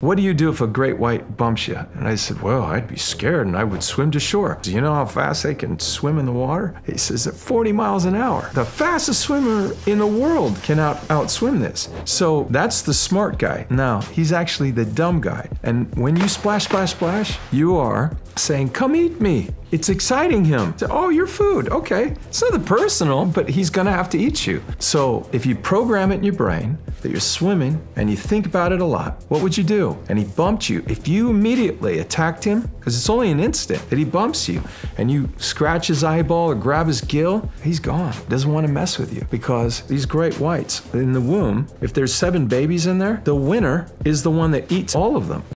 What do you do if a great white bumps you? And I said, well, I'd be scared and I would swim to shore. Do you know how fast they can swim in the water? He says, at 40 miles an hour. The fastest swimmer in the world cannot outswim this. So that's the smart guy. Now, he's actually the dumb guy. And when you splash, splash, splash, you are saying, come eat me. It's exciting him. Oh, your food, okay. It's nothing personal, but he's gonna have to eat you. So if you program it in your brain that you're swimming and you think about it a lot, what would you do? And he bumped you. If you immediately attacked him, because it's only an instant that he bumps you, and you scratch his eyeball or grab his gill, he's gone. Doesn't wanna mess with you, because these great whites in the womb, if there's 7 babies in there, the winner is the one that eats all of them.